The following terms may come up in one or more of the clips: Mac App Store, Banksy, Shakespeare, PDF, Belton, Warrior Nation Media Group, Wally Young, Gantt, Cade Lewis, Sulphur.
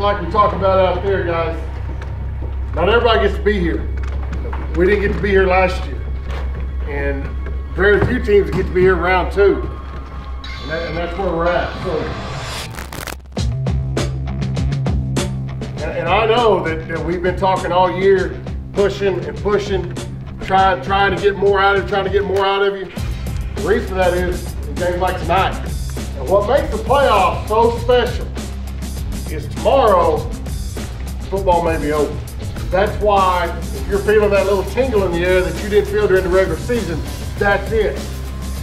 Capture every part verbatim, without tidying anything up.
just like we talked about out there, guys. Not everybody gets to be here. We didn't get to be here last year. And very few teams get to be here round two. And, that, and that's where we're at. So, and, and I know that, that we've been talking all year, pushing and pushing, trying, trying to get more out of you, trying to get more out of you. The reason for that is in games like tonight. And what makes the playoffs so special is tomorrow, football may be over. That's why if you're feeling that little tingle in the air that you didn't feel during the regular season, that's it.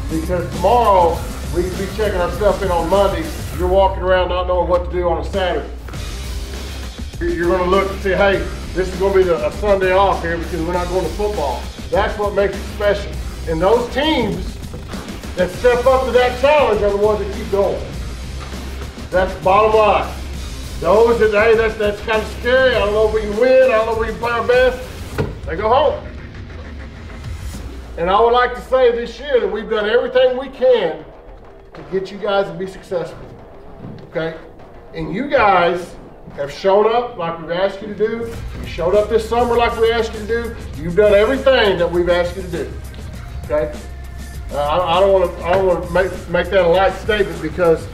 Because tomorrow, we could be checking our stuff in on Monday. You're walking around not knowing what to do on a Saturday. You're gonna look and say, hey, this is gonna be the, a Sunday off here because we're not going to football. That's what makes it special. And those teams that step up to that challenge are the ones that keep going. That's the bottom line. Those that, hey, that's, that's kind of scary. I don't know where you win. I don't know where you play our best. They go home. And I would like to say this year that we've done everything we can to get you guys to be successful, okay? And you guys have shown up like we've asked you to do. You showed up this summer like we asked you to do. You've done everything that we've asked you to do, okay? Uh, I, I don't want to I don't want to make, make that a light statement because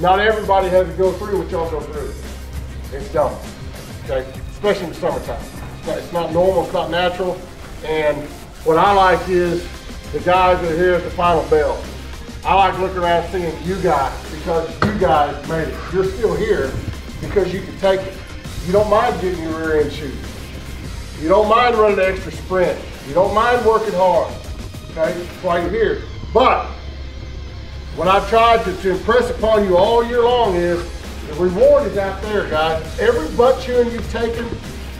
not everybody has to go through what y'all go through. It's dumb, okay? Especially in the summertime. It's not, it's not normal, it's not natural. And what I like is the guys that are here at the final bell. I like looking around seeing you guys because you guys made it. You're still here because you can take it. You don't mind getting your rear end shoes. You don't mind running an extra sprint. You don't mind working hard, okay? That's why you're here. But what I've tried to, to impress upon you all year long is the reward is out there, guys. Every butt chewing you've taken,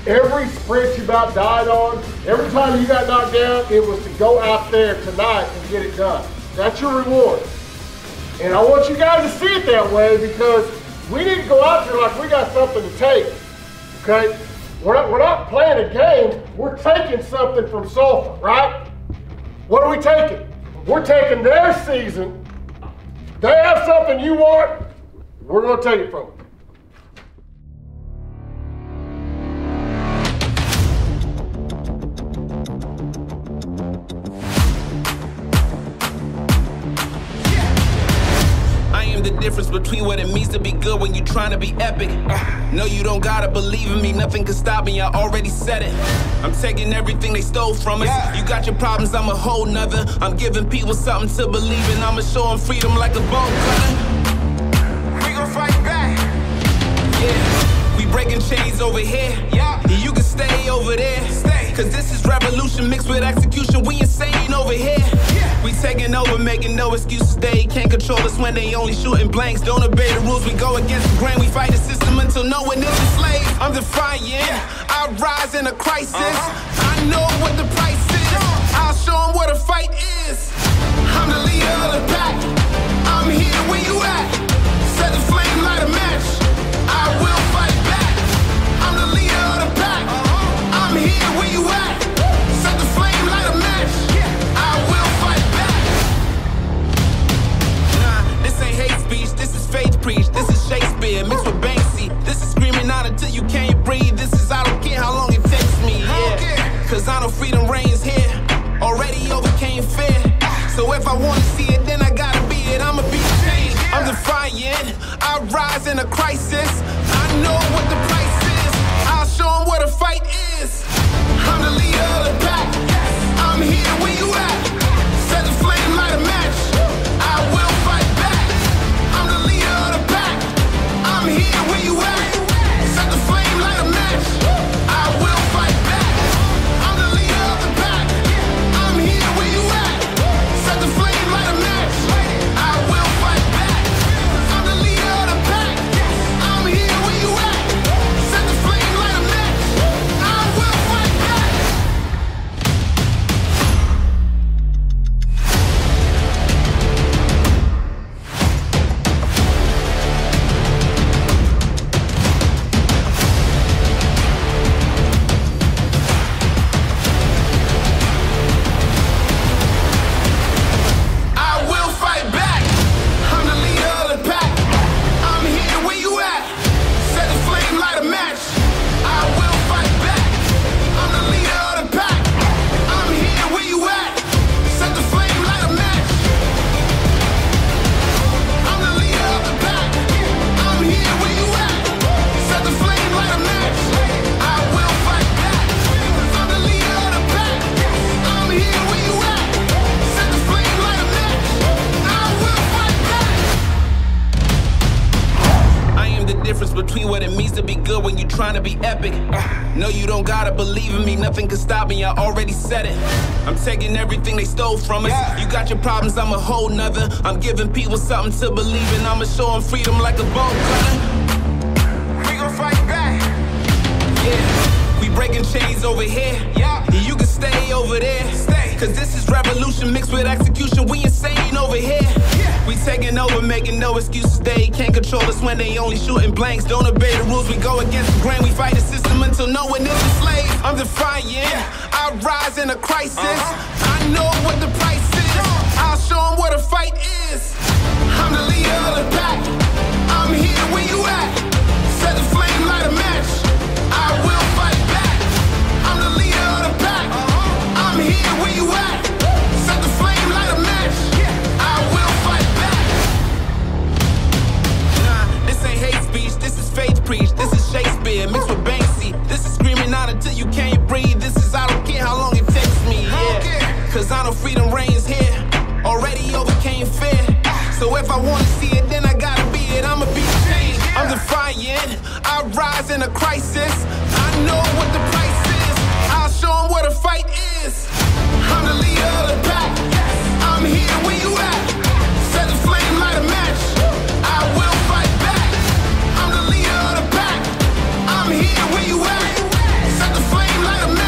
every sprint you about died on, every time you got knocked down, it was to go out there tonight and get it done. That's your reward. And I want you guys to see it that way because we need to go out there like we got something to take, okay? We're not, we're not playing a game. We're taking something from Sulphur, right? What are we taking? We're taking their season. They have something you want, we're going to take it from them. Difference between what it means to be good when you're trying to be epic. No, you don't gotta believe in me. Nothing can stop me. I already said it. I'm taking everything they stole from us. Yeah. You got your problems. I'm a whole nother. I'm giving people something to believe in. I'ma show them freedom like a bone cutter. We gon' fight back. Yeah. We breaking chains over here. Yeah. You can stay over there. Stay. Cause this is revolution mixed with execution. We insane over here. Yeah. We taking over, making no excuses. They can't control us when they only shooting blanks. Don't obey the rules, we go against the grain. We fight the system until no one is a slave. I'm defiant, yeah. I rise in a crisis. Uh-huh. I know what the price is. Yeah. I'll show them what a fight is. I'm the leader of the pack. I'm here where you at. Set the flame, light a match. I will fight back. I'm the leader of the pack. Uh-huh. I'm here where you at. Set the flame, light a match. Yeah. I will fight back. Nah, this ain't hate speech. This is faith preach. This is Shakespeare mixed with Banksy. This is screaming out until you can't breathe. This is I don't care how long it takes me. Yeah. Cause I know freedom reigns here. Already overcame fear. So if I wanna see it, then I gotta be it. I'ma be changed. I'm defiant. I rise in a crisis. I know what the price is. I'll show them what a fight is. I'm the leader of the pack. I'm here where you at. Set the flame, light a match. I will fight back. I'm the leader of the pack. I'm here where you at. Set the flame, light a match. I will fight back. I'm the leader of the pack. I'm here where you at. Set the flame, light a match. I will fight back. I'm the leader of the pack. I'm here where you at. Set the flame, light a match. I will fight back. difference between what it means to be good when you're trying to be epic. No, you don't gotta believe in me, nothing can stop me, I already said it. I'm taking everything they stole from us. Yeah. You got your problems, I'm a whole nother. I'm giving people something to believe in. I'ma show them freedom like a bow cutter. We gon' fight back. Yeah, we breaking chains over here. Yeah, you can stay over there. Stay. Cause this is revolution mixed with execution. We insane over here. Yeah. We taking over, making no excuses. They can't control us when they only shooting blanks. Don't obey the rules, we go against the grain. We fight the system until no one is a slave. I'm defying. Yeah. I rise in a crisis. Uh-huh. I know what the price is. I'll show them what a fight is. I'm the leader of the pack. I'm here where you at. Set the flame, light a match. I will fight back. I'm the leader of the pack. Uh-huh. I'm here where you at. Set the flame, light a match. Yeah. I will fight back. Nah, this ain't hate speech. This is faith preach. This is Shakespeare mixed with Banksy. This is screaming out until you can't breathe. This is I don't care how long it takes me, yeah. Cause I know freedom reigns here. Already overcame fear. So if I wanna see it, then I gotta be it. I'ma be changed. I'm defiant. I rise in a crisis. I know what the price is. I'll show them what a fight is. I'm the leader of the pack. I'm here where you at. Set the flame, light a match. I will fight back. I'm the leader of the pack. I'm here where you at. Set the flame, light a match.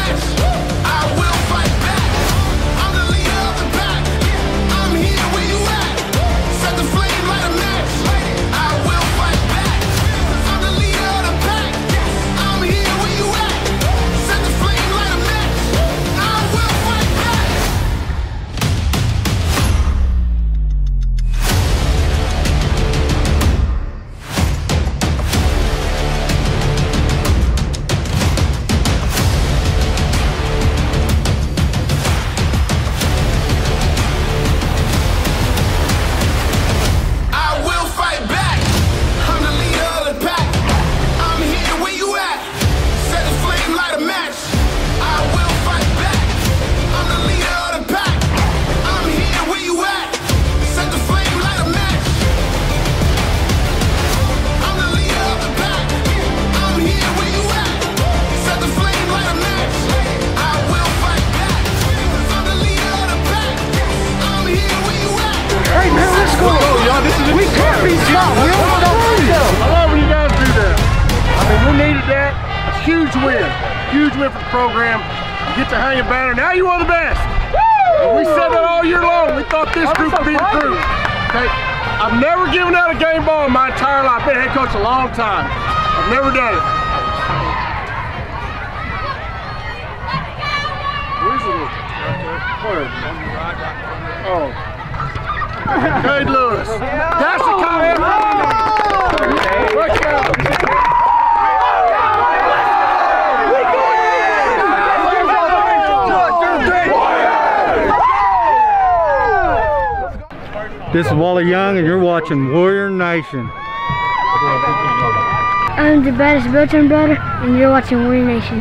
Huge win. Huge win for the program. You get to hang your banner. Now you are the best. Woo! We said it all year long. We thought this group would be the group. Okay. I've never given out a game ball in my entire life. I've been head coach a long time. I've never done it. Where's it? Where? Oh. Cade Lewis. That's the kind of effort. Look out. This is Wally Young and you're watching Warrior Nation. I'm the baddest Belton brother and you're watching Warrior Nation.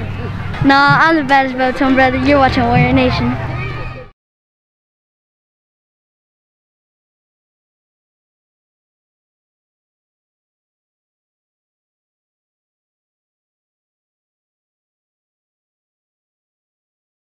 Nah, I'm the baddest Belton brother, you're watching Warrior Nation.